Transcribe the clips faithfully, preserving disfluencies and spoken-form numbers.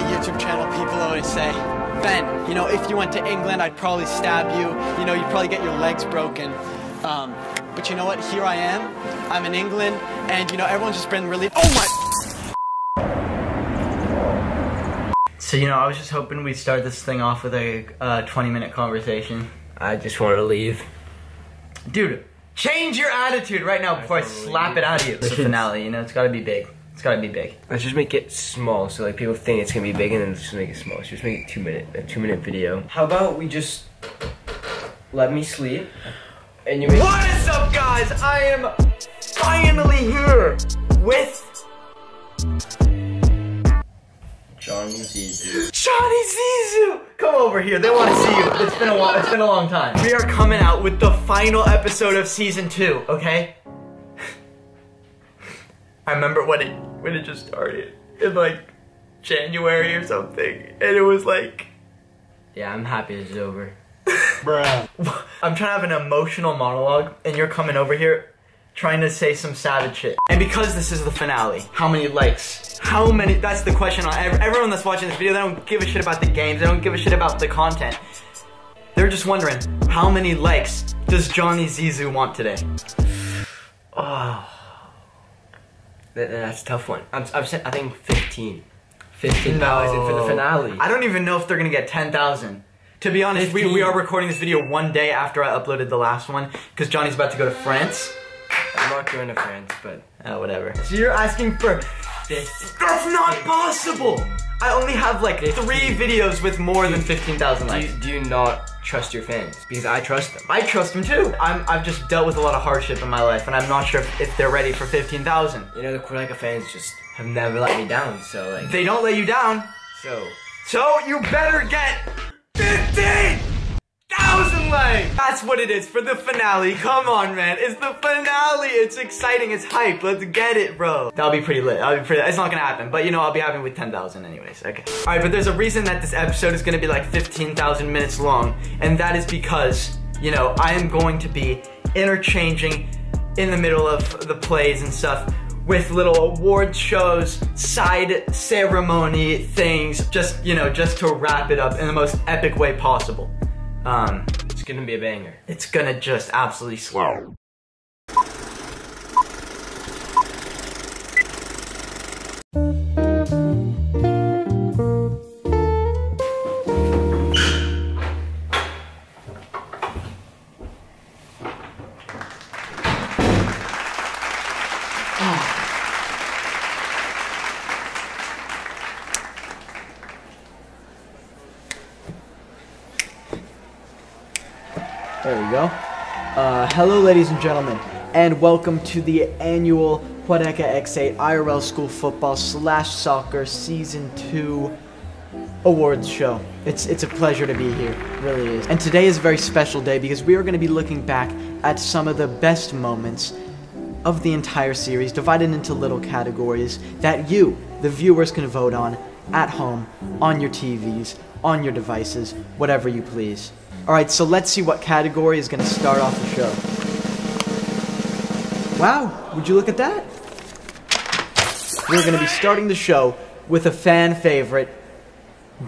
my YouTube channel, people always say, Ben, you know, if you went to England, I'd probably stab you. You know, you'd probably get your legs broken. Um, but you know what? Here I am. I'm in England, and, you know, everyone's just been really... Oh, my... So, you know, I was just hoping we'd start this thing off with a twenty-minute uh, conversation. I just want to leave. Dude, change your attitude right now before I, I slap leave. it out of you. It's a finale, you know, it's got to be big. It's got to be big. Let's just make it small, so, like, people think it's going to be big, and then let's just make it small. Let's just make it two-minute, a two-minute video. How about we just let me sleep, and you make... What is up, guys? I am finally here with... Johnny Zizou. Johnny Zizou! Come over here, they want to see you. It's been a while, it's been a long time. We are coming out with the final episode of season two, okay? I remember when it when it just started in like January or something, and it was like, yeah, I'm happy this is over. Bruh. I'm trying to have an emotional monologue, and you're coming over here trying to say some savage shit. And because this is the finale, how many likes? How many, that's the question on everyone that's watching this video. They don't give a shit about the games. They don't give a shit about the content. They're just wondering, how many likes does Johnny Zizou want today? Oh, that, that's a tough one. I'm, I'm I think fifteen. fifteen thousand no. for the finale. I don't even know if they're gonna get ten thousand. To be honest, we, we are recording this video one day after I uploaded the last one, because Johnny's about to go to France. I'm not going to France, but uh, whatever. So you're asking for this. That's not possible! I only have like three videos with more than fifteen thousand likes. Do you, do you not trust your fans? Because I trust them. I trust them too. I'm, I've just dealt with a lot of hardship in my life, and I'm not sure if, if they're ready for fifteen thousand. You know, the Quadeca fans just have never let me down, so like... They don't let you down. So... So you better get fifteen! Thousand likes! That's what it is for the finale. Come on, man. It's the finale. It's exciting. It's hype. Let's get it, bro. That'll be pretty lit. I'll be pretty. It's not gonna happen, but you know, I'll be happy with ten thousand, anyways. Okay. All right, but there's a reason that this episode is gonna be like fifteen thousand minutes long, and that is because, you know, I am going to be interchanging in the middle of the plays and stuff with little award shows, side ceremony things, just you know, just to wrap it up in the most epic way possible. Um, it's gonna be a banger. It's gonna just absolutely slow. There we go. Uh, hello, ladies and gentlemen, and welcome to the annual Quadeca X eight I R L School Football Slash Soccer Season two Awards Show. It's, it's a pleasure to be here, it really is. And today is a very special day because we are going to be looking back at some of the best moments of the entire series, divided into little categories that you, the viewers, can vote on at home, on your T Vs, on your devices, whatever you please. Alright, so let's see what category is going to start off the show. Wow, would you look at that? We're going to be starting the show with a fan favorite,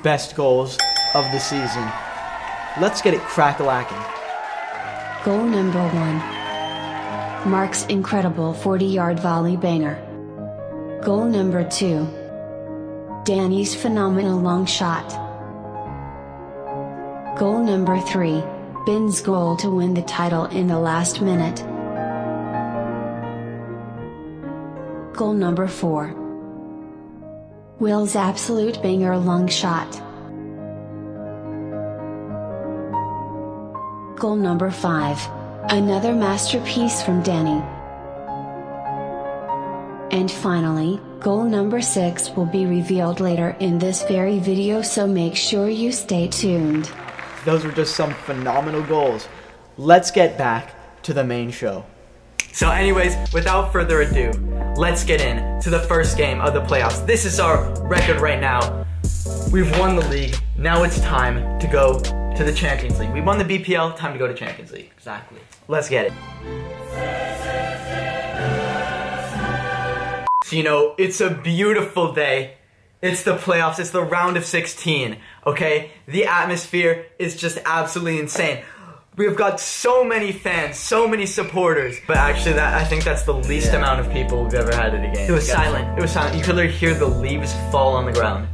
best goals of the season. Let's get it crack-a-lacking. Goal number one. Mark's incredible forty-yard volley banger. Goal number two. Danny's phenomenal long shot. Goal number three, Ben's goal to win the title in the last minute. Goal number four, Will's absolute banger long shot. Goal number five, another masterpiece from Danny. And finally, goal number six will be revealed later in this very video, so make sure you stay tuned. Those were just some phenomenal goals. Let's get back to the main show. So anyways, without further ado, let's get in to the first game of the playoffs. This is our record right now. We've won the league. Now it's time to go to the Champions League. We won the B P L, time to go to Champions League. Exactly. Let's get it. So you know, it's a beautiful day It's the playoffs. It's the round of sixteen, okay? The atmosphere is just absolutely insane. We've got so many fans, so many supporters. But actually, that I think that's the least yeah. amount of people we've ever had at a game. It was yeah. silent. It was silent. You could literally hear the leaves fall on the ground.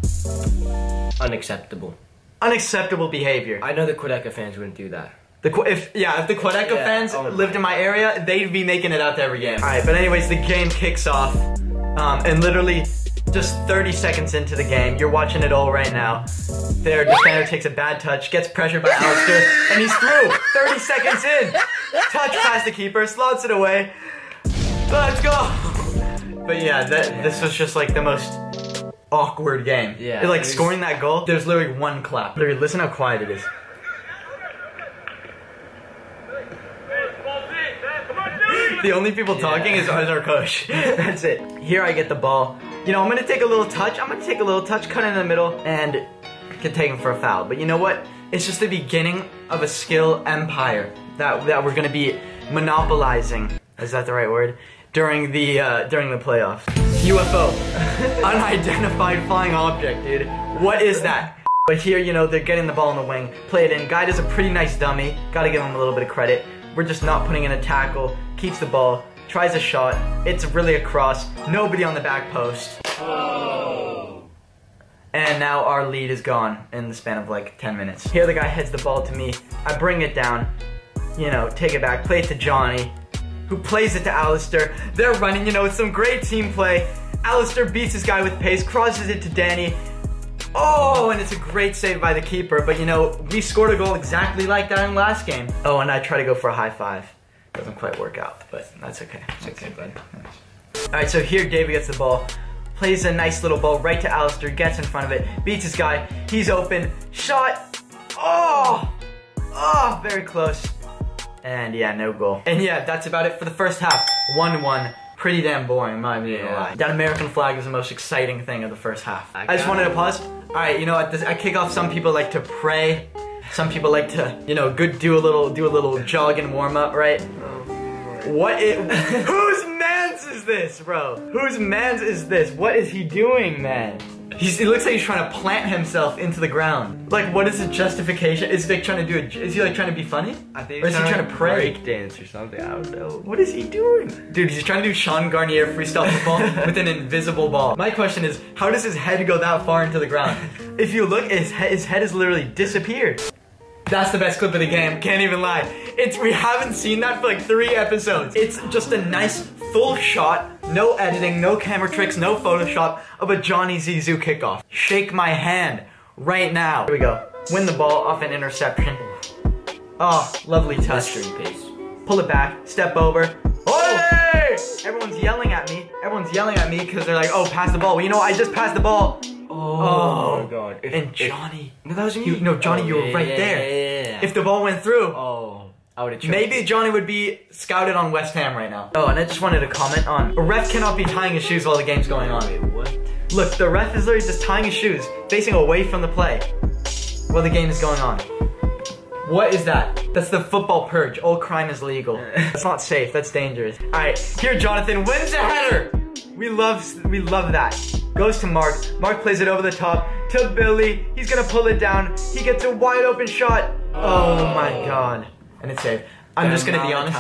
Unacceptable. Unacceptable behavior. I know the Quadeca fans wouldn't do that. The, if, yeah, if the Quadeca yeah. fans oh, lived in my area, they'd be making it out to every game. All right, but anyways, the game kicks off. Um, and literally, just thirty seconds into the game, you're watching it all right now. Their defender takes a bad touch, gets pressured by Alistair, and he's through. thirty seconds in. Touch past the keeper, slots it away. Let's go. But yeah, that, yeah. this was just like the most awkward game. Yeah, it, like was... scoring that goal, there's literally one clap. Literally, listen how quiet it is. The only people talking yeah. is our coach. That's it. Here I get the ball. You know, I'm gonna take a little touch. I'm gonna take a little touch, cut in the middle, and get taken for a foul. But you know what? It's just the beginning of a skill empire that that we're gonna be monopolizing. Is that the right word? During the uh, during the playoffs. U F O, unidentified flying object, dude. What is that? But here, you know, they're getting the ball in the wing, play it in. Guy does a pretty nice dummy. Gotta give him a little bit of credit. We're just not putting in a tackle, keeps the ball, tries a shot, it's really a cross, nobody on the back post. Oh. And now our lead is gone in the span of like ten minutes. Here the guy heads the ball to me, I bring it down, you know, take it back, play it to Johnny, who plays it to Alistair. They're running, you know, it's some great team play. Alistair beats this guy with pace, crosses it to Danny. Oh, and it's a great save by the keeper, but you know, we scored a goal exactly like that in last game. Oh, and I try to go for a high five. Doesn't quite work out, but that's okay. It's okay, bud. All right, so here David gets the ball, plays a nice little ball right to Alistair, gets in front of it, beats his guy, he's open, shot, oh, oh, very close. And yeah, no goal. And yeah, that's about it for the first half, one one. Pretty damn boring, I'm not even gonna lie. That American flag was the most exciting thing of the first half. I, I just wanted to pause. Alright, you know, at this, I kick off, some people like to pray. Some people like to, you know, good do a little do a little jog and warm up, right? What it whose man's is this, bro? Whose man's is this? What is he doing, man? He's, he looks like he's trying to plant himself into the ground. Like, what is the justification? Is Vic trying to do a, is he like trying to be funny? I think or is he trying, trying to pray? Break dance or something, I don't know. What is he doing? Dude, he's trying to do Sean Garnier freestyle football with an invisible ball. My question is, how does his head go that far into the ground? If you look, his, he his head has literally disappeared. That's the best clip of the game, can't even lie. It's, we haven't seen that for like three episodes. It's just a nice full shot, no editing, no camera tricks, no Photoshop of a Johnny Zizou kickoff. Shake my hand right now. Here we go. Win the ball off an interception. Oh, lovely touch. Piece. Pull it back, step over. Hey! Everyone's yelling at me. Everyone's yelling at me because they're like, oh, pass the ball. Well, you know, I just passed the ball. Oh, oh my God! If, and Johnny, if, no, that was me. You, no, Johnny, oh, you were yeah, right yeah, there. Yeah, yeah, yeah. If the ball went through, oh, I would have. Maybe Johnny would be scouted on West Ham right now. Oh, and I just wanted to comment on: a ref cannot be tying his shoes while the game's going on. Wait, what? Look, the ref is literally just tying his shoes, facing away from the play, while the game is going on. What is that? That's the football purge. All crime is legal. That's not safe. That's dangerous. All right, here Jonathan wins the header. We love, we love that. Goes to Mark, Mark plays it over the top, to Billy, he's gonna pull it down, he gets a wide open shot, oh, oh my God, and it's saved. I'm just gonna be honest,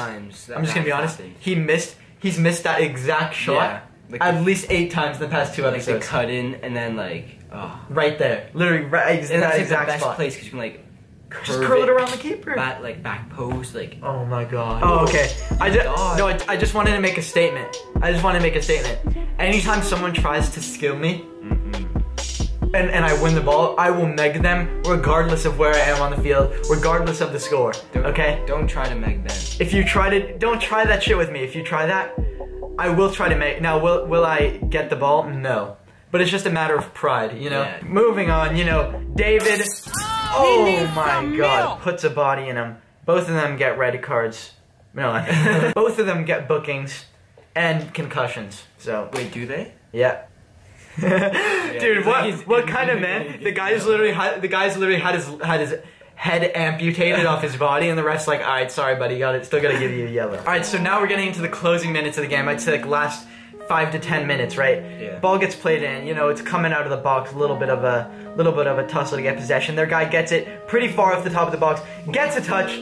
I'm just gonna be honest, he missed, he's missed that exact shot yeah, like at the, least eight times in the past two like episodes. Like the cut in and then like, oh. Right there, literally right in that exact like the best spot. Place because you can like curve just curl it, it around the keeper. Back, like back post, like. Oh my God. Oh, okay. I just, no, I, I just wanted to make a statement. I just wanted to make a statement. Anytime someone tries to skill me, mm-hmm. and, and I win the ball, I will meg them regardless of where I am on the field, regardless of the score, don't, okay? Don't try to meg them. If you try to, don't try that shit with me. If you try that, I will try to meg. Now, will, will I get the ball? No. But it's just a matter of pride, you know? Yeah. Moving on, you know, David, oh my God, puts a body in him. Both of them get red cards. No, both of them get bookings. And concussions, so. Wait, do they? Yeah. yeah Dude, what like what kind of man? The guy's literally had, the guy's literally had his had his head amputated off his body, and the ref's like, all right, sorry, buddy, you got it. Still gotta give you a yellow. All right, so now we're getting into the closing minutes of the game. I'd say like last five to ten minutes, right? Yeah. Ball gets played in, you know, it's coming out of the box, a little bit of a little bit of a tussle to get possession. Their guy gets it pretty far off the top of the box, gets a touch.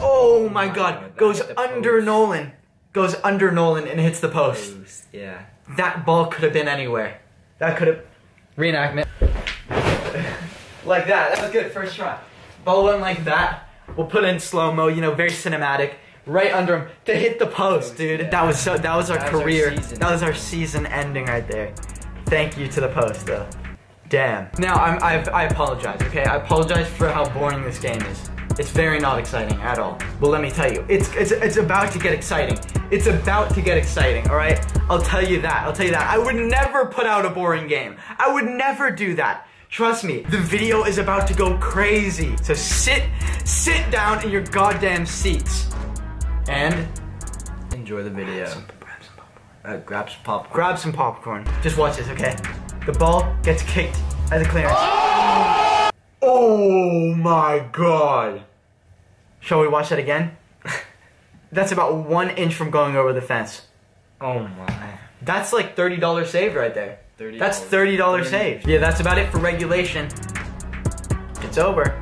Oh my God! Goes under Nolan, goes under Nolan and hits the post. Yeah. That ball could have been anywhere. That could have reenactment. Like that. That was good first try. Ball went like that. We'll put in slow mo. You know, very cinematic. Right under him to hit the post, dude. Yeah. That was so. That was our that career. Was our that was our season ending right there. Thank you to the post, though. Damn. Now I'm. I've, I apologize. Okay, I apologize for how boring this game is. It's very not exciting at all. But let me tell you, it's it's it's about to get exciting. It's about to get exciting. All right. I'll tell you that. I'll tell you that. I would never put out a boring game. I would never do that. Trust me, the video is about to go crazy. So sit, sit down in your goddamn seats. And enjoy the video. Grab some, grab some popcorn. Uh, grab some popcorn. Grab some popcorn. Just watch this, okay? The ball gets kicked as a clearance. Oh, oh my God. Shall we watch that again? That's about one inch from going over the fence. Oh my. That's like thirty dollar save right there. thirty dollars. That's thirty dollar save. Yeah, that's about it for regulation. It's over.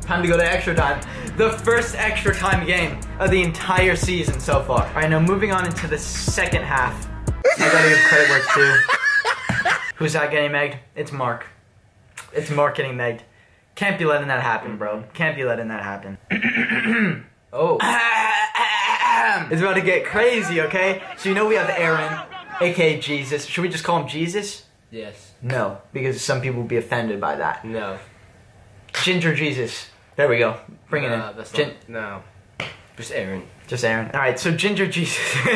Time to go to extra time. The first extra time game of the entire season so far. All right, now moving on into the second half. I gotta give credit where it's due. Who's not getting megged? It's Mark. It's Mark getting megged. Can't be letting that happen, bro. Can't be letting that happen. Oh. It's about to get crazy, okay? So you know we have Aaron, A K A Jesus. Should we just call him Jesus? Yes. No, because some people will be offended by that. No. Ginger Jesus. There we go. Bring it uh, in. That's Gin not, no. Just Aaron. Just Aaron. All right, so Ginger Jesus. All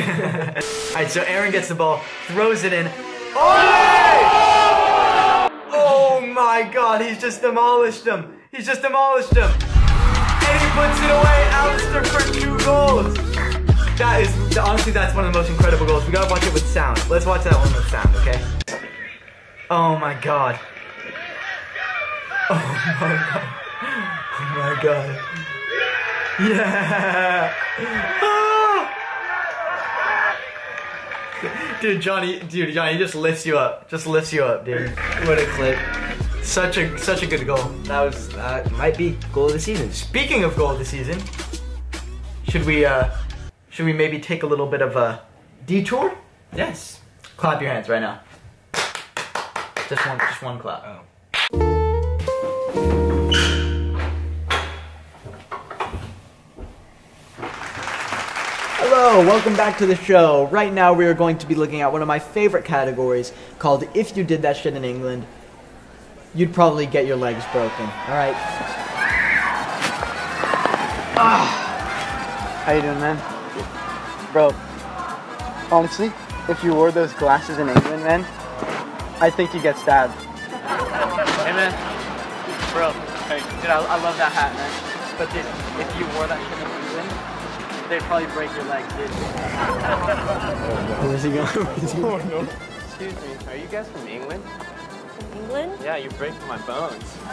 right, so Aaron gets the ball, throws it in. Oh! Oh my God, he's just demolished him. He's just demolished him. And he puts it away, Alistair, for two goals. That is, honestly, that's one of the most incredible goals. We gotta watch it with sound. Let's watch that one with sound, okay? Oh my God. Oh my God. Oh my God. Yeah. Ah. Dude, Johnny, dude, Johnny just lifts you up. Just lifts you up, dude. What a clip. Such a, such a good goal. That was, that uh, might be goal of the season. Speaking of goal of the season, should we, uh, should we maybe take a little bit of a detour? Yes. Clap your hands right now. Just one, just one clap. Oh. Hello, welcome back to the show. Right now we are going to be looking at one of my favorite categories called If You Did That Shit in England, You'd Probably Get Your Legs Broken. All right. Ah. How you doing, man? Bro, honestly, if you wore those glasses in England, man, I think you get stabbed. Hey, man. Bro, hey, dude, I, I love that hat, man. But dude, if you wore that shit in England, they'd probably break your leg, dude. Where's he going? Oh, no. Excuse me, are you guys from England? From England? Yeah, you're breaking my bones. Oh.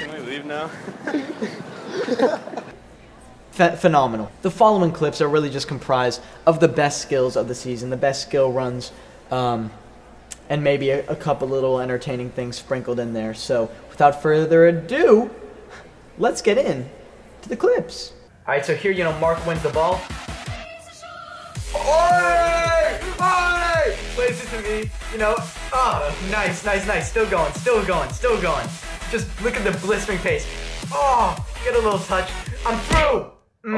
Can we leave now? Ph phenomenal. The following clips are really just comprised of the best skills of the season, the best skill runs, um, and maybe a, a couple little entertaining things sprinkled in there. So without further ado, let's get in to the clips. All right, so here, you know, Mark wins the ball. Oi! Oi! Plays it to me, you know. Oh, nice, nice, nice. Still going, still going, still going. Just look at the blistering pace. Oh, get a little touch. I'm through. Mm.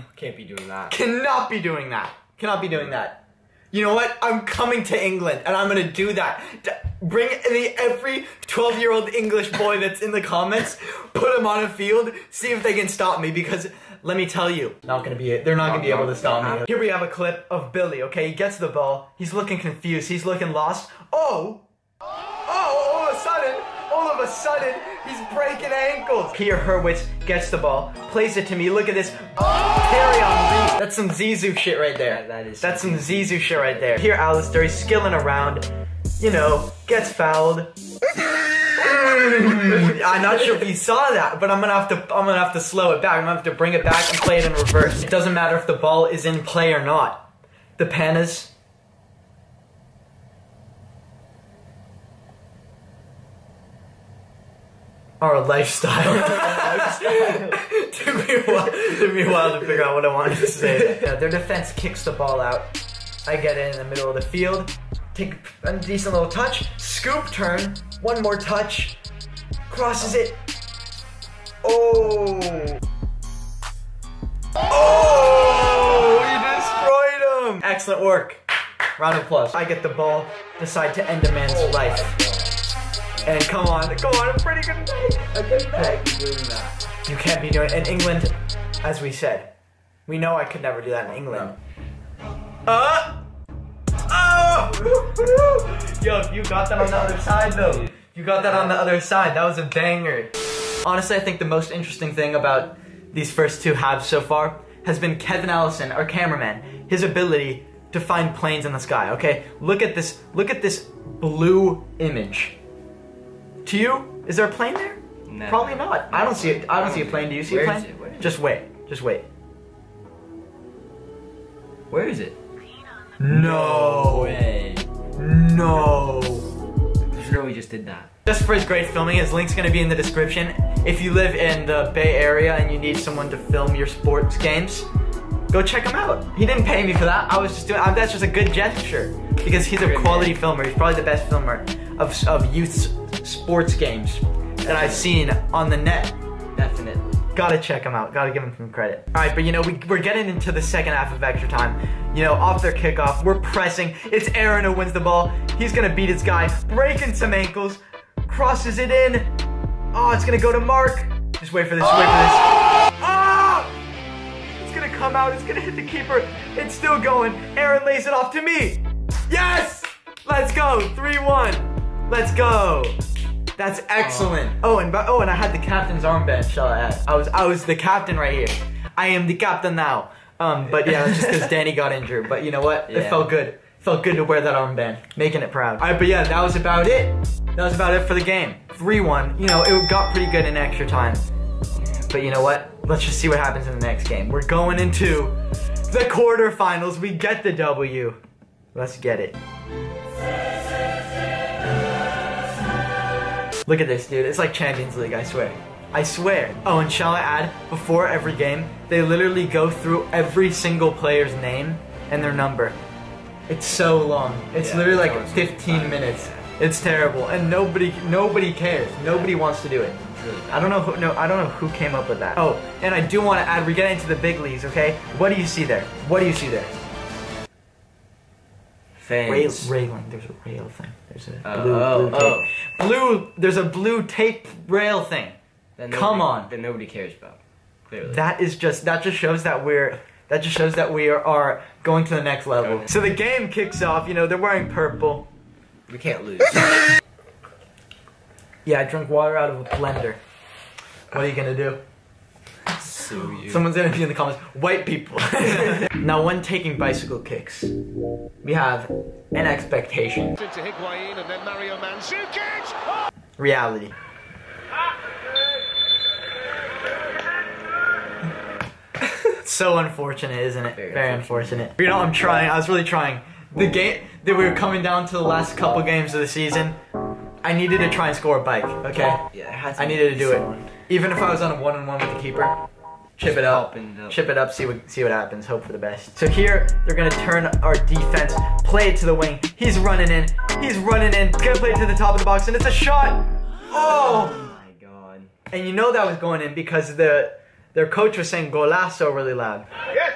Oh, can't be doing that. Cannot be doing that. Cannot be doing that. You know what? I'm coming to England, and I'm gonna do that. D bring the, every twelve-year-old English boy that's in the comments. Put him on a field. See if they can stop me, because let me tell you, not gonna be. They're not gonna be able to stop me. Here we have a clip of Billy. Okay, he gets the ball. He's looking confused. He's looking lost. Oh. Oh! All of a sudden, all of a sudden, he's breaking ankles. Pierre Hurwitz gets the ball, plays it to me. Look at this. Oh! Carry on. That's some Zizou shit right there. Yeah, that is. That's some Zizou shit right there. Here, Alistair, he's skilling around. You know, gets fouled. I'm not sure if you saw that, but I'm gonna have to I'm gonna have to slow it back. I'm gonna have to bring it back and play it in reverse. It doesn't matter if the ball is in play or not. The pen is. Our lifestyle. It took me a while to figure out what I wanted to say. Yeah, their defense kicks the ball out. I get it in the middle of the field. Take a decent little touch. Scoop turn. One more touch. Crosses it. Oh. Oh, you destroyed him. Excellent work. Round of applause. I get the ball. Decide to end a man's oh life. And come on, come on, a pretty good night. A good night. You can't be doing that. In England, as we said, we know I could never do that in England. No. Uh, oh! Yo, you got that on the other side though. You got that on the other side. That was a banger. Honestly, I think the most interesting thing about these first two halves so far has been Kevin Allison, our cameraman, his ability to find planes in the sky, okay? Look at this, look at this blue image. To you, is there a plane there? No. Probably not. No. I don't see it. I don't, I don't see a plane. Do you see a plane? Where is it? Where is it? Just wait. Just wait. Where is it? No way. No. There's no way we just did that. Just for his great filming, his link's gonna be in the description. If you live in the Bay Area and you need someone to film your sports games, go check him out. He didn't pay me for that. I was just doing. I, that's just a good gesture because he's a quality filmer. He's probably the best filmer of of youth's sports games that I've seen on the net. Definite. Gotta check them out. Gotta give them some credit. All right, but you know, we, we're getting into the second half of extra time. You know, off their kickoff, we're pressing. It's Aaron who wins the ball. He's gonna beat his guy, breaking some ankles, crosses it in. Oh, it's gonna go to Mark. Just wait for this, oh! wait for this. Oh! It's gonna come out, it's gonna hit the keeper. It's still going. Aaron lays it off to me. Yes! Let's go, three one. Let's go. That's excellent. Oh, and oh, and I had the captain's armband. Shall I add? I was, I was the captain right here. I am the captain now. Um, but yeah, just because Danny got injured. But you know what? Yeah. It felt good. Felt good to wear that armband, making it proud. All right, but yeah, that was about it. That was about it for the game. three one. You know, it got pretty good in extra time. But you know what? Let's just see what happens in the next game. We're going into the quarterfinals. We get the W. Let's get it. Look at this, dude. It's like Champions League, I swear. I swear. Oh, and shall I add, before every game, they literally go through every single player's name and their number. It's so long. It's yeah, literally like fifteen minutes. Yeah. It's terrible, and nobody, nobody cares. Nobody wants to do it. I don't know who. No, I don't know who came up with that. Oh, and I do want to add. We're getting into the big leagues, okay? What do you see there? What do you see there? Fans. Rail, railing. There's a rail thing. There's a oh, blue, oh, blue tape. Oh. Blue, there's a blue tape rail thing. That nobody, Come on. That nobody cares about. Clearly. That is just, that just shows that we're, that just shows that we are, are going to the next level. Okay. So the game kicks off, you know, they're wearing purple. We can't lose. Yeah, I drink water out of a blender. What are you gonna do? Sue you. Someone's gonna be in the comments, white people. Now when taking bicycle kicks, we have an expectation. Reality. So unfortunate, isn't it? Very, Very unfortunate. unfortunate. You know, I'm trying, I was really trying. The game, that we were coming down to the last couple games of the season, I needed to try and score a bike, okay? Yeah, it has to I needed to do someone. it. Even if I was on a one-on-one with the keeper, chip it up, chip it up, see what see what happens, hope for the best. So here, they're gonna turn our defense, play it to the wing. He's running in, he's running in, he's gonna play it to the top of the box, and it's a shot! Oh! Oh my god. And you know that was going in because the their coach was saying golazo really loud. Yes,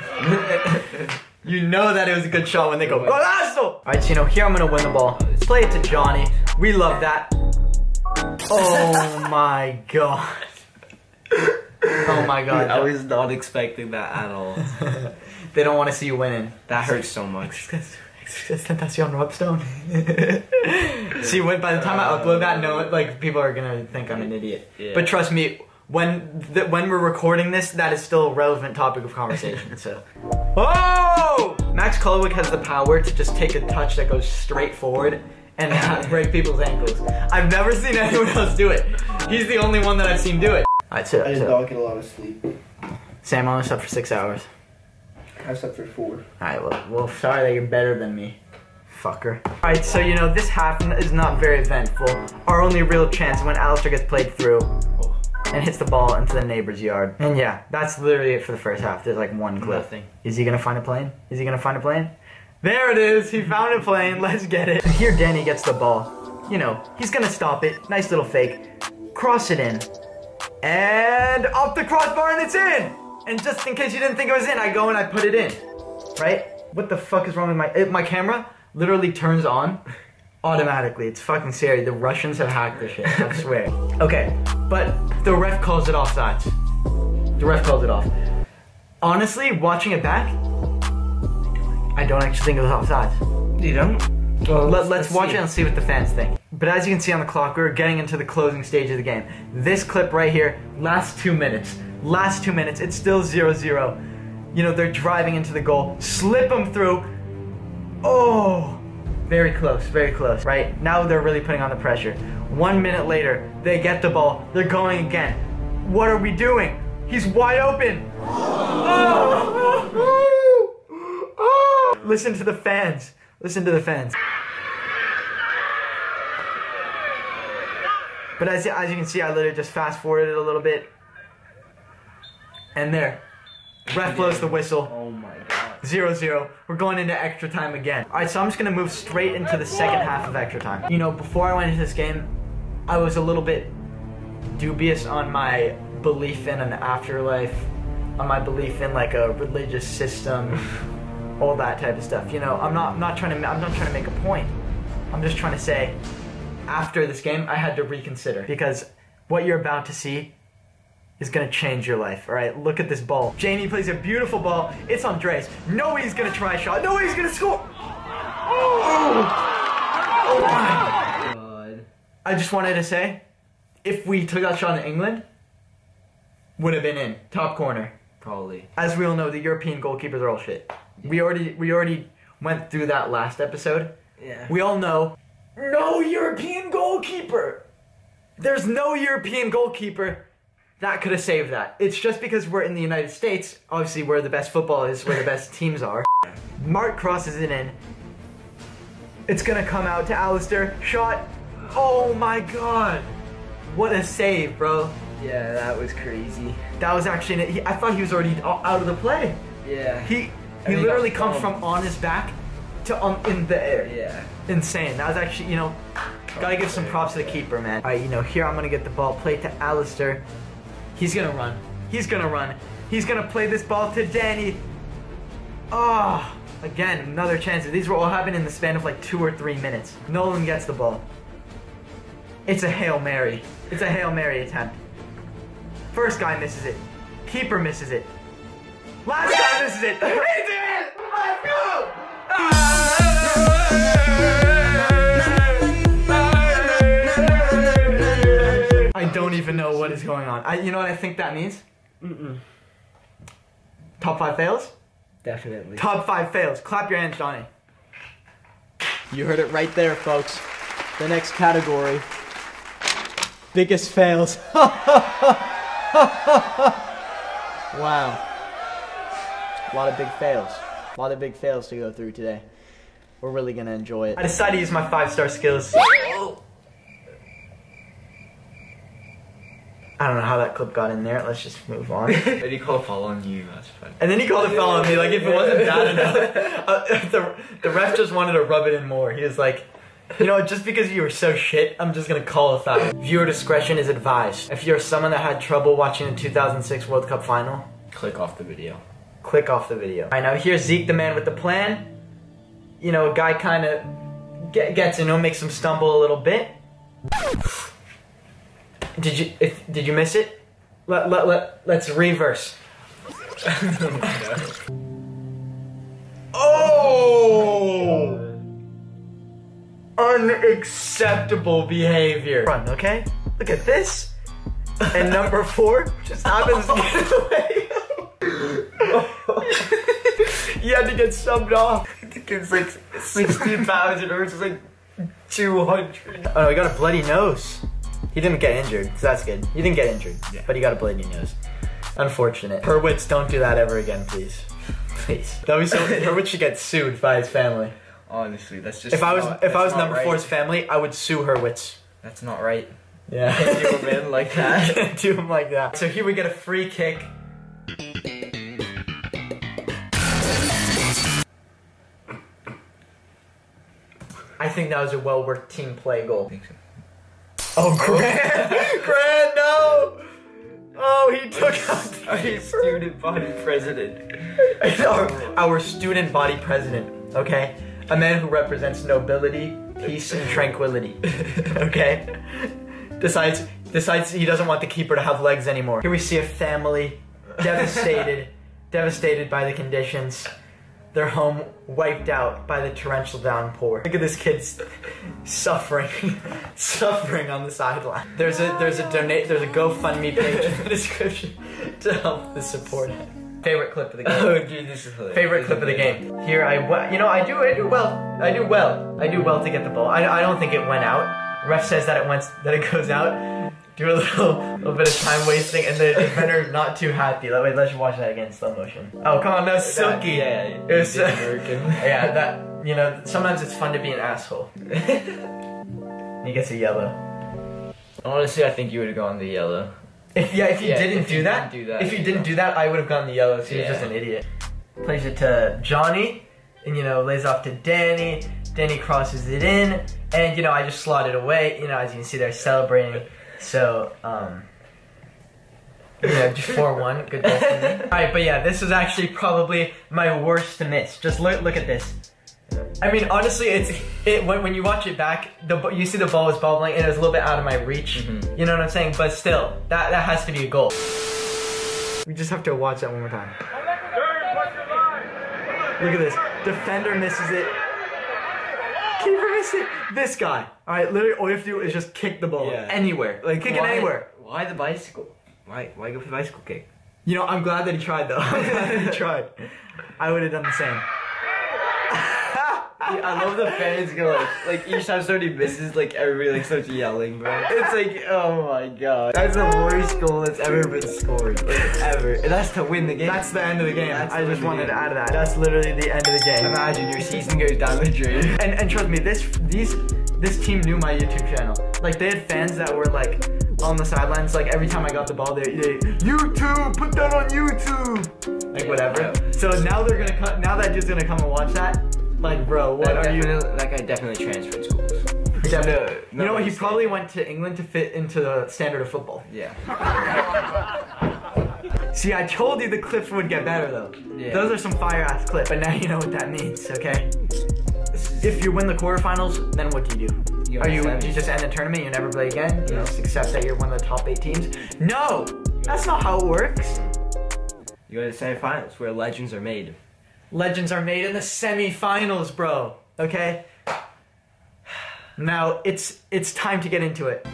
golazo! You know that it was a good shot when they go golazo! All right, so you know, here I'm gonna win the ball. Play it to Johnny, we love that. Oh my god. Oh my god. I was not expecting that at all. They don't want to see you winning. That hurts so much. Tentacion Robstone. See, when, by the time I upload that, no, like people are going to think I'm an idiot. Yeah. But trust me, when the, when we're recording this, that is still a relevant topic of conversation. So. Oh! Max Colwick has the power to just take a touch that goes straight forward and not break people's ankles. I've never seen anyone else do it. He's the only one that I've seen do it. Alright, sit up, I just sit up. Don't get a lot of sleep. Sam, I only slept for six hours. I slept for four. Alright, well, well, sorry that you're better than me, fucker. Alright, so you know, this half is not very eventful. Our only real chance when Alistair gets played through and hits the ball into the neighbor's yard. And yeah, that's literally it for the first half. There's like one clip. Nothing. Is he gonna find a plane? Is he gonna find a plane? There it is, he found a plane, let's get it. Here Danny gets the ball. You know, he's gonna stop it, nice little fake. Cross it in. And up the crossbar and it's in! And just in case you didn't think it was in, I go and I put it in. Right? What the fuck is wrong with my- it, my camera literally turns on automatically. It's fucking scary, the Russians have hacked this shit, I swear. Okay, but the ref calls it offsides. The ref calls it off. Honestly, watching it back, I don't actually think it was offsides. You don't? Well, Let, let's, let's watch it and see what the fans think. But as you can see on the clock, we're getting into the closing stage of the game. This clip right here, last two minutes. Last two minutes, it's still zero zero. You know, they're driving into the goal. Slip them through. Oh, very close, very close, right? Now they're really putting on the pressure. One minute later, they get the ball. They're going again. What are we doing? He's wide open. Oh. Oh. Listen to the fans. Listen to the fans. But as, as you can see, I literally just fast forwarded it a little bit. And there. Ref blows the whistle. Oh my god. Zero, zero. We're going into extra time again. Alright, so I'm just going to move straight into the second half of extra time. You know, before I went into this game, I was a little bit dubious on my belief in an afterlife, on my belief in like a religious system. All that type of stuff, you know. I'm not, I'm not trying to, I'm not trying to make a point. I'm just trying to say, after this game, I had to reconsider because what you're about to see is gonna change your life. All right, look at this ball. Jamie plays a beautiful ball. It's Andres. Nobody's gonna try a shot. Nobody's gonna score. Oh, oh my god! I just wanted to say, if we took that shot in England, would have been in top corner. Probably. As we all know, the European goalkeepers are all shit. We already we already went through that last episode. Yeah. We all know no European goalkeeper. There's no European goalkeeper that could have saved that. It's just because we're in the United States, obviously where the best football is, where the best teams are. Mark crosses it in. It's gonna come out to Alistair. Shot. Oh my god. What a save, bro. Yeah, that was crazy. That was actually, he, I thought he was already out of the play. Yeah. He he literally comes from on his back to um, in the air. Yeah. Insane. That was actually, you know, gotta give some props to the keeper, man. All right, you know, here I'm gonna get the ball played to Alistair. He's gonna run. He's gonna run. He's gonna play this ball to Danny. Oh, again, another chance. These were all happening in the span of like two or three minutes. Nolan gets the ball. It's a Hail Mary. It's a Hail Mary attempt. First guy misses it. Keeper misses it. Last guy misses it. He did it! Let's go! I don't even know what is going on. I, you know what I think that means? Mm-mm. Top five fails? Definitely. Top five fails. Clap your hands, Johnny. You heard it right there, folks. The next category. Biggest fails. Wow. A lot of big fails. A lot of big fails to go through today. We're really gonna enjoy it. I decided to use my five-star skills. Oh. I don't know how that clip got in there. Let's just move on. And he called a foul on you. That's funny. And then he called a foul on me. Like, if it wasn't bad enough. Uh, the, the ref just wanted to rub it in more. He was like, you know, just because you were so shit, I'm just gonna call a foul. Viewer discretion is advised. If you're someone that had trouble watching the two thousand six World Cup final, click off the video. Click off the video. All right, now here's Zeke, the man with the plan. You know, a guy kind of get, gets, you know, makes him stumble a little bit. Did you if, did you miss it? Let let let let's reverse. Oh. Unacceptable behavior. Run, okay? Look at this. And number four just happens to get away. You had to get subbed off. The kid's like sixteen pounds and we're just like two hundred. Oh no, he got a bloody nose. He didn't get injured, so that's good. He didn't get injured, yeah. But he got a bloody nose. Unfortunate. Hurwitz, don't do that ever again, please. Please. That was so. Hurwitz should get sued by his family. Honestly, that's just. If I was, not, if I was number right. four's family, I would sue Hurwitz. That's not right. Yeah. Can't do him in like that. Can't do him like that. So here we get a free kick. I think that was a well-worked team play goal. Oh, Grant! Grant, no! Oh, he took out our student body president. our, our student body president, okay? A man who represents nobility, peace, and tranquility, okay? Decides, decides he doesn't want the keeper to have legs anymore. Here we see a family devastated, devastated by the conditions. Their home wiped out by the torrential downpour. Look at this kid's suffering, suffering on the sideline. There's a there's a donate there's a GoFundMe page in the description to help the support him. Favorite clip of the game. Oh, dude, this is hilarious. Favorite clip of the game. Here I you know I do I do well I do well I do well to get the ball. I I don't think it went out. Ref says that it went that it goes out. Do a little, little bit of time wasting, and the defender not too happy. Wait, let's watch that again in slow motion. Oh, come on, that was silky. Yeah, yeah, it was, uh, yeah, that, you know, sometimes it's fun to be an asshole. He gets a yellow. Honestly, I think you would have gone the yellow. If, yeah, if you yeah, didn't if do you that, didn't do that, if you didn't do that, I would have gone the yellow, so yeah. You're just an idiot. Plays it to Johnny, and, you know, lays off to Danny. Danny crosses it in, and, you know, I just slotted away. You know, as you can see, they're celebrating. So, um, you know, just four one, good goal for me. Alright, but yeah, this was actually probably my worst miss. Just look, look at this. I mean, honestly, it's, it, when, when you watch it back, the, you see the ball was bobbling and it was a little bit out of my reach. Mm-hmm. You know what I'm saying? But still, that, that has to be a goal. We just have to watch that one more time. Look at this. Defender misses it. Keeper missed it. This guy. All right, literally all you have to do is just kick the ball yeah. anywhere. Like kick why, it anywhere. Why the bicycle? Why? Why go for the bicycle kick? You know, I'm glad that he tried though. I'm glad that he tried. I would have done the same. Yeah, I love the fans going like, like each time somebody misses, like everybody like starts yelling, bro. It's like, oh my god, that's the worst goal that's ever been scored, like, ever. And that's to win the game. That's the end of the game. That's I just wanted to add that. That's literally the end of the game. Imagine your season goes down the drain. And and trust me, this these this team knew my YouTube channel. Like they had fans that were like on the sidelines. Like every time I got the ball, they they YouTube, put that on YouTube, like whatever. So now they're gonna come, now that dude's gonna come and watch that. Like, bro, what that are you? That guy definitely transferred schools. Yeah, no, no, you know what? He probably went to England to fit into the standard of football. Yeah. See, I told you the clips would get better, though. Yeah. Those are some fire-ass clips, but now you know what that means, okay? If you win the quarterfinals, then what do you do? You are you, do you just end the tournament? You never play again? You yeah. just accept that you're one of the top eight teams? No! That's not how it works. You go to the semifinals, where legends are made. Legends are made in the semi-finals, bro. Okay? Now, it's it's time to get into it.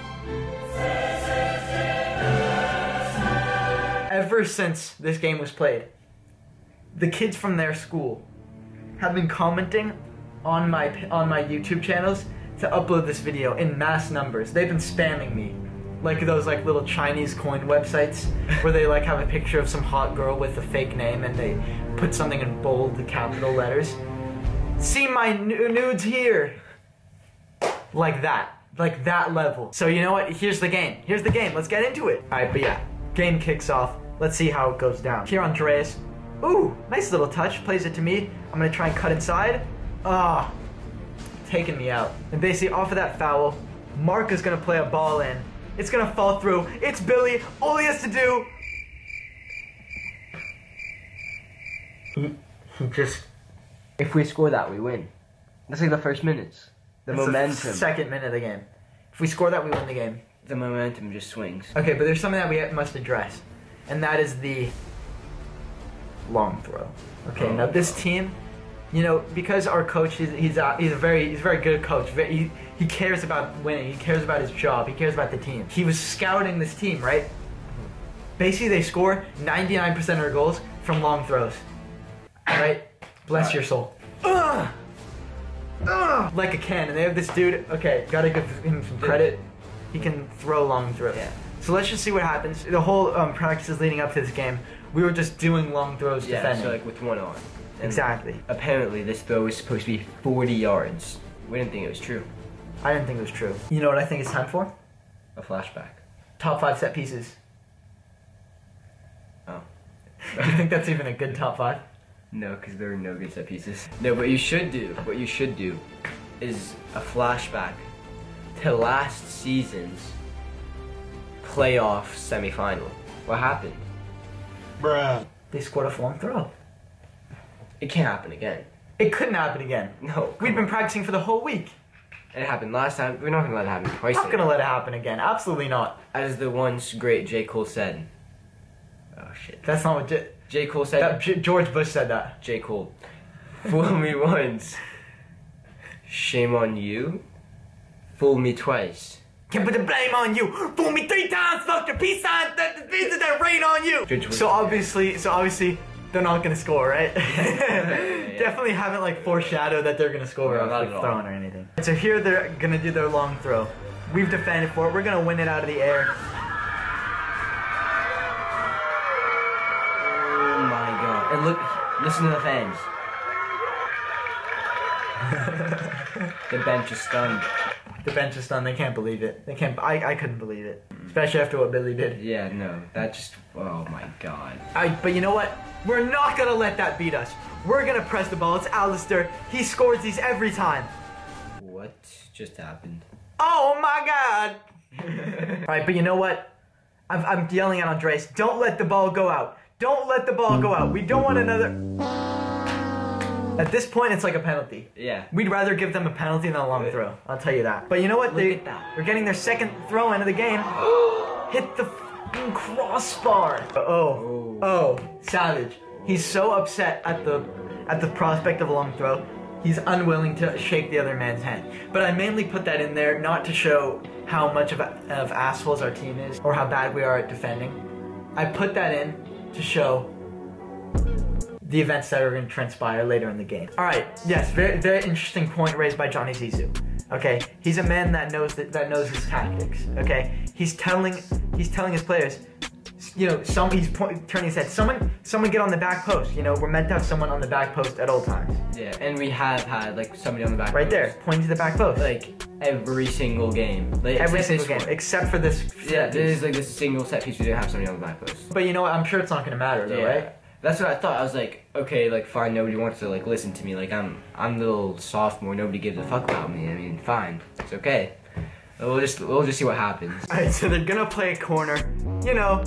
Ever since this game was played, the kids from their school have been commenting on my on my YouTube channels to upload this video in mass numbers. They've been spamming me. Like those like little Chinese coin websites where they like have a picture of some hot girl with a fake name and they put something in bold capital letters. See my nudes here! Like that. Like that level. So you know what? Here's the game. Here's the game. Let's get into it. Alright, but yeah. Game kicks off. Let's see how it goes down. Here Andreas. Ooh, nice little touch. Plays it to me. I'm gonna try and cut inside. Ah, oh, taking me out. And basically off of that foul, Mark is gonna play a ball in. It's gonna fall through. It's Billy. All he has to do. He, he just. If we score that, we win. That's like the first minutes. The That's momentum. The second minute of the game. If we score that, we win the game. The momentum just swings. Okay, but there's something that we must address, and that is the long throw. Okay, oh, now this team, you know, because our coach is he's, he's a he's a very he's a very good coach. He, He cares about winning, he cares about his job, he cares about the team. He was scouting this team, right? Basically they score ninety-nine percent of their goals from long throws. Right? Bless your soul. Ugh! ugh, like a can. And they have this dude, okay, gotta give him some credit. He can throw long throws. Yeah. So let's just see what happens. The whole um, practices leading up to this game, we were just doing long throws yeah, defending. Yeah, so like with one on. And exactly. Apparently this throw was supposed to be forty yards. We didn't think it was true. I didn't think it was true. You know what I think it's time for? A flashback. Top five set pieces. Oh. Do you think that's even a good top five? No, because there are no good set pieces. No, what you should do, what you should do, is a flashback to last season's playoff semifinal. What happened? Bruh. They scored a long throw. It can't happen again. It couldn't happen again. No. We've been practicing for the whole week. It happened last time. We're not gonna let it happen twice. Not gonna let it happen again. Absolutely not. As the once great J. Cole said. Oh shit. That's not what J. J. Cole said. That, J George Bush said that. J. Cole. Fool me once. Shame on you. Fool me twice. Can't put the blame on you. Fool me three times. Fuck the peace sign. That the pieces that rain on you. George Bush, so obviously, yeah. so obviously. They're not gonna score, right? Yeah. Definitely haven't like foreshadowed that they're gonna score no, without throwing or anything. So here they're gonna do their long throw. We've defended for it. We're gonna win it out of the air. Oh my god! And look, listen to the fans. The bench is stunned. The bench is stunned. They can't believe it. They can't. I I couldn't believe it, especially after what Billy did. Yeah, no, that just. Oh my god. I. But you know what? We're not gonna let that beat us. We're gonna press the ball. It's Alistair. He scores these every time. What just happened? Oh my god! Alright, but you know what? I'm, I'm yelling at Andres. Don't let the ball go out. Don't let the ball go out. We don't want another... At this point, it's like a penalty. Yeah. We'd rather give them a penalty than a long throw. I'll tell you that. But you know what? They, they're getting their second throw into the game. Hit the... crossbar. Oh, oh, Savage. He's so upset at the at the prospect of a long throw, he's unwilling to shake the other man's hand. But I mainly put that in there not to show how much of, of assholes our team is or how bad we are at defending. I put that in to show the events that are going to transpire later in the game. All right, yes, very, very interesting point raised by Johnny Zizou. Okay, he's a man that knows that, that knows his tactics. Okay, he's telling he's telling his players, you know, some he's point, turning his head. Someone, someone get on the back post. You know, we're meant to have someone on the back post at all times. Yeah, and we have had like somebody on the back. Right post. there, pointing to the back post. Like every single game. Like, every single game, one. except for this. Yeah, this is like this single set piece we didn't have somebody on the back post. But you know what? I'm sure it's not gonna matter though, yeah. right? That's what I thought. I was like, okay, like fine, nobody wants to like listen to me. Like I'm, I'm the little sophomore. Nobody gives a fuck about me. I mean, fine, it's okay. We'll just, we'll just see what happens. All right, so they're gonna play a corner. You know,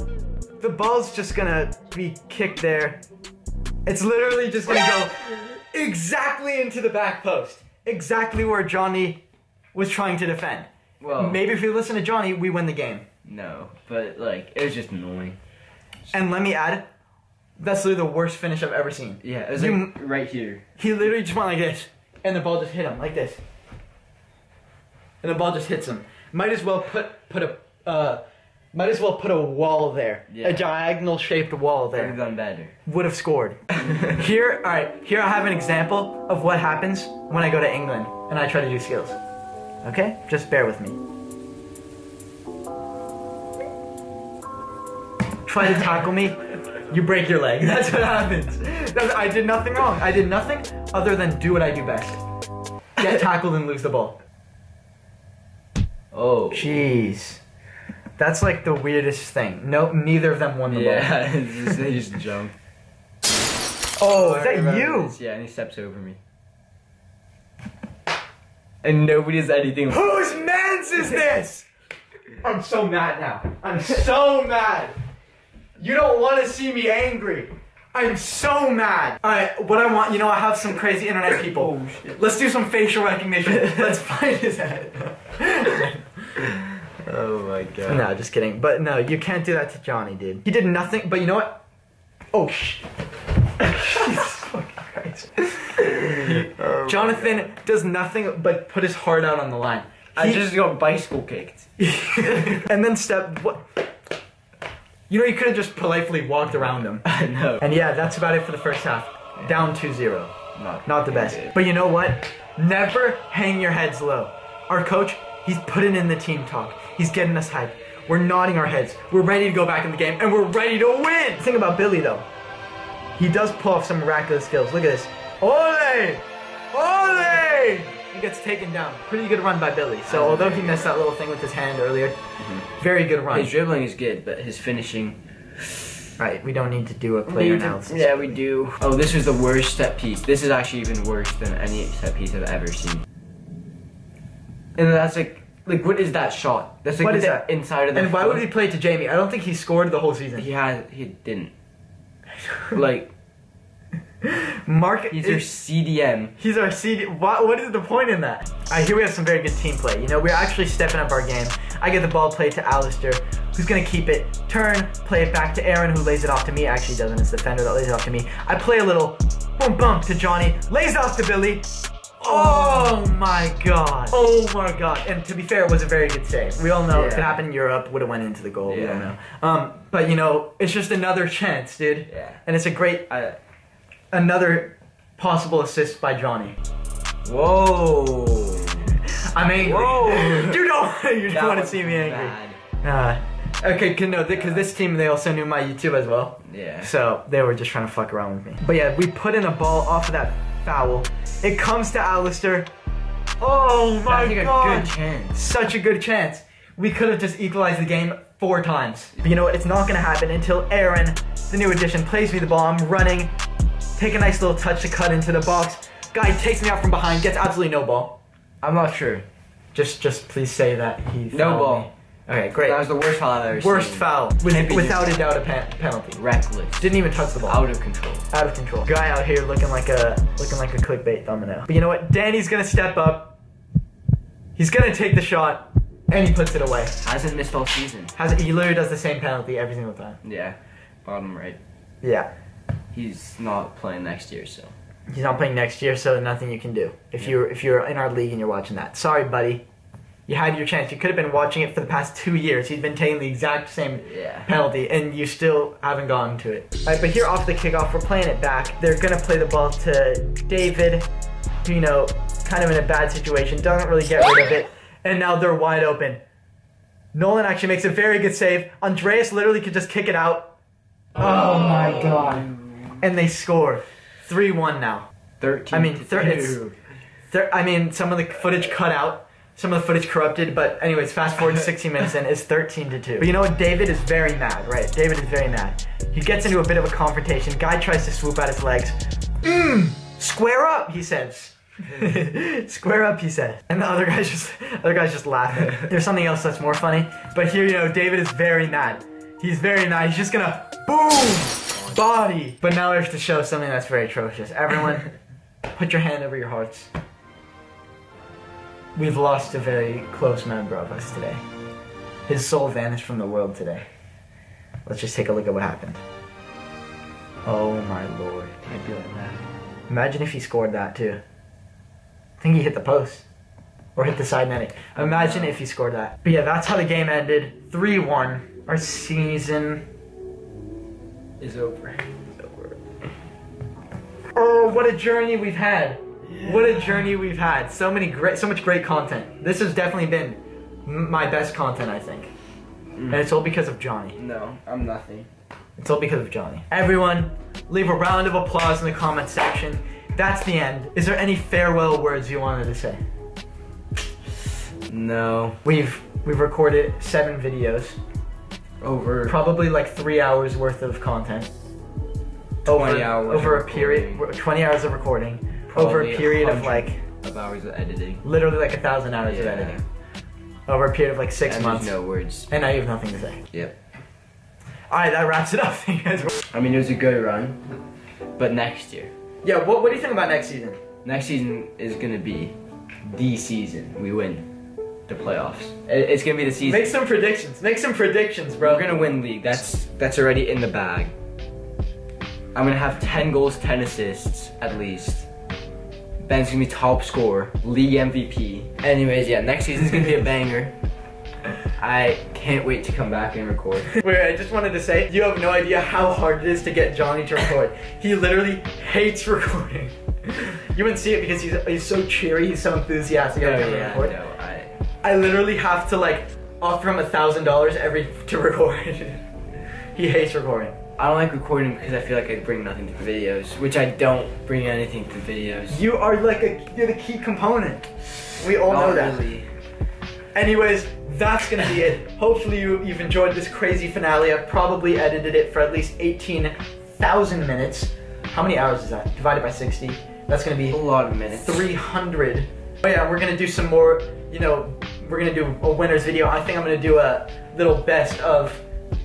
the ball's just gonna be kicked there. It's literally just gonna go exactly into the back post, exactly where Johnny was trying to defend. Well, maybe if we listen to Johnny, we win the game. No, but like it was just annoying. And let me add. That's literally the worst finish I've ever seen. Yeah, it was you, like right here. He literally just went like this, and the ball just hit him like this, and the ball just hits him. Might as well put put a uh, might as well put a wall there, yeah. a diagonal shaped wall there. Would have done better. Would have scored. Here, all right. Here I have an example of what happens when I go to England and I try to do skills. Okay, just bear with me. Try to tackle me. You break your leg. That's what happens. That's, I did nothing wrong. I did nothing other than do what I do best. Get tackled and lose the ball. Oh. Jeez. That's like the weirdest thing. No, neither of them won the yeah, ball. Yeah, they just jumped. Oh, is that you? This. Yeah, and he steps over me. And nobody does anything. Whose man's is this? I'm so mad now. I'm so mad. You don't want to see me angry. I'm so mad. All right, what I want, you know, I have some crazy internet people. Oh, shit. Let's do some facial recognition. Let's find his head. Oh my god. No, just kidding. But no, you can't do that to Johnny, dude. He did nothing, but you know what? Oh, shit. Jesus fucking Christ. Oh, Jonathan does nothing but put his heart out on the line. He, I just got bicycle kicked. And then step, what? You know, you could have just politely walked around him. I know. And yeah, that's about it for the first half. Down two zero. Not, Not the best. But you know what? Never hang your heads low. Our coach, he's putting in the team talk. He's getting us hyped. We're nodding our heads. We're ready to go back in the game, and we're ready to win. The thing about Billy, though, he does pull off some miraculous skills. Look at this. Ole! Ole! He gets taken down. Pretty good run by Billy. So although he missed that little thing with his hand earlier, mm-hmm. very good run. His dribbling is good, but his finishing... Right, we don't need to do a player analysis. Yeah, we do. Oh, this was the worst set piece. This is actually even worse than any set piece I've ever seen. And that's like, like what is that shot? That's like what is that inside of the. And why would he play it to Jamie? I don't think he scored the whole season. He had, he didn't. Like, Mark. He's our C D M. He's our C D M. What, what is the point in that? All right, here we have some very good team play. You know, we're actually stepping up our game. I get the ball played to Alistair, who's gonna keep it, turn, play it back to Aaron, who lays it off to me. Actually doesn't, it's the defender that lays it off to me. I play a little boom bump to Johnny, lays it off to Billy. Oh my God. Oh my God. And to be fair, it was a very good save. We all know yeah. if it happened in Europe, would have went into the goal, yeah. we don't know. Um, but you know, it's just another chance, dude. Yeah. And it's a great, uh, another possible assist by Johnny. Whoa. I'm angry. Whoa. You don't, you don't want to see me angry. Uh, okay, no, because this team, they also knew my YouTube as well. Yeah. So they were just trying to fuck around with me. But yeah, we put in a ball off of that foul. It comes to Alistair. Oh my That's God. A good chance. Such a good chance. We could have just equalized the game four times. But you know what? It's not going to happen until Aaron, the new addition, plays me the ball. I'm running. Take a nice little touch to cut into the box. Guy takes me out from behind, gets absolutely no ball. I'm not sure. Just just please say that he's no ball. Me. Okay, great. That was the worst foul I've ever seen. Worst foul. With, without a doubt, a pen penalty. Reckless. Didn't even touch the ball. Out of control. Out of control. Guy out here looking like a looking like a clickbait thumbnail. But you know what? Danny's gonna step up. He's gonna take the shot, and he puts it away. Hasn't missed all season. Hasn't. He literally does the same penalty every single time. Yeah. Bottom right. Yeah. He's not playing next year, so. He's not playing next year, so nothing you can do. If yeah. you're if you're in our league and you're watching that, sorry, buddy. You had your chance. You could have been watching it for the past two years. He's been taking the exact same yeah. penalty, and you still haven't gotten to it. All right, but here off the kickoff, we're playing it back. They're gonna play the ball to David, who, you know, kind of in a bad situation, doesn't really get rid of it, and now they're wide open. Nolan actually makes a very good save. Andreas literally could just kick it out. Oh, oh my God. And they score. three one now. thirteen I mean, thir it's, thir I mean, some of the footage cut out. Some of the footage corrupted, but anyways, fast forward to sixty minutes in, it's thirteen to two. But you know what, David is very mad, right? David is very mad. He gets into a bit of a confrontation. Guy tries to swoop out his legs. Mmm, square up, he says. Square up, he says. And the other guy's just, other guy's just laughing. There's something else that's more funny, but here, you know, David is very mad. He's very mad, he's just gonna, boom, body. But now we have to show something that's very atrocious. Everyone, put your hand over your hearts. We've lost a very close member of us today. His soul vanished from the world today. Let's just take a look at what happened. Oh my Lord. I'd be like that. Imagine if he scored that too. I think he hit the post. Or hit the side netting. Imagine if he scored that. But yeah, that's how the game ended. three one. Our season is over. It's over. Oh, what a journey we've had. Yeah. What a journey we've had. So many great, so much great content. This has definitely been m my best content, I think. Mm. And it's all because of Johnny. No, I'm nothing. It's all because of Johnny. Everyone, leave a round of applause in the comment section. That's the end. Is there any farewell words you wanted to say? No. We've we've recorded seven videos. Over. Probably like three hours worth of content. twenty over, hours over a recording. Period, twenty hours of recording. Over a period of like of hours of editing, literally like a thousand hours yeah. of editing, over a period of like six and months. No words, and now you have nothing to say. Yep. All right, that wraps it up. I mean, it was a good run, but next year. Yeah. What What do you think about next season? Next season is gonna be the season we win the playoffs. It's gonna be the season. Make some predictions. Make some predictions, bro. We're gonna win league. That's that's already in the bag. I'm gonna have ten goals, ten assists at least. Ben's gonna be top scorer, league M V P. Anyways, yeah, next season's gonna be a banger. I can't wait to come back and record. Wait, I just wanted to say, you have no idea how hard it is to get Johnny to record. He literally hates recording. You wouldn't see it because he's, he's so cheery, he's so enthusiastic. No, yeah, record. No, I... I literally have to like offer him a thousand dollars every to record. He hates recording. I don't like recording because I feel like I bring nothing to videos, which I don't bring anything to videos. You are like a, you're the key component. We all Not know that. Really. Anyways, that's gonna be it. Hopefully you, you've enjoyed this crazy finale. I've probably edited it for at least eighteen thousand minutes. How many hours is that? Divided by sixty. That's gonna be a lot of minutes. three hundred. But yeah, we're gonna do some more, you know, we're gonna do a winner's video. I think I'm gonna do a little best of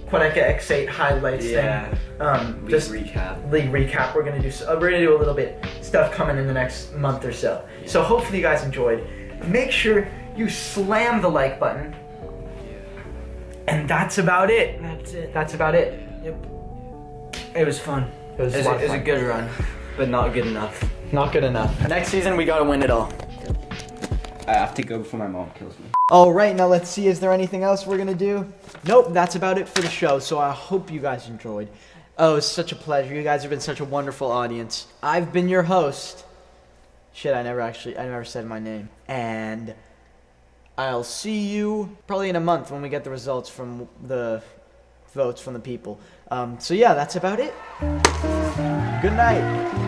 Quadeca X eight highlights yeah. thing. Um, just recap. League recap. We're gonna do. Uh, we're gonna do a little bit stuff coming in the next month or so. Yeah. So hopefully you guys enjoyed. Make sure you slam the like button. Yeah. And that's about it. That's it. That's about it. Yeah. Yep. It was fun. It was, it was, a, lot of it was fun. a good run, but not good enough. Not good enough. Next season we gotta win it all. I have to go before my mom kills me. All right, now let's see, is there anything else we're gonna do? Nope, that's about it for the show, so I hope you guys enjoyed. Oh, it's such a pleasure. You guys have been such a wonderful audience. I've been your host. Shit, I never actually, I never said my name. And I'll see you probably in a month when we get the results from the votes from the people. Um, so yeah, that's about it. Good night.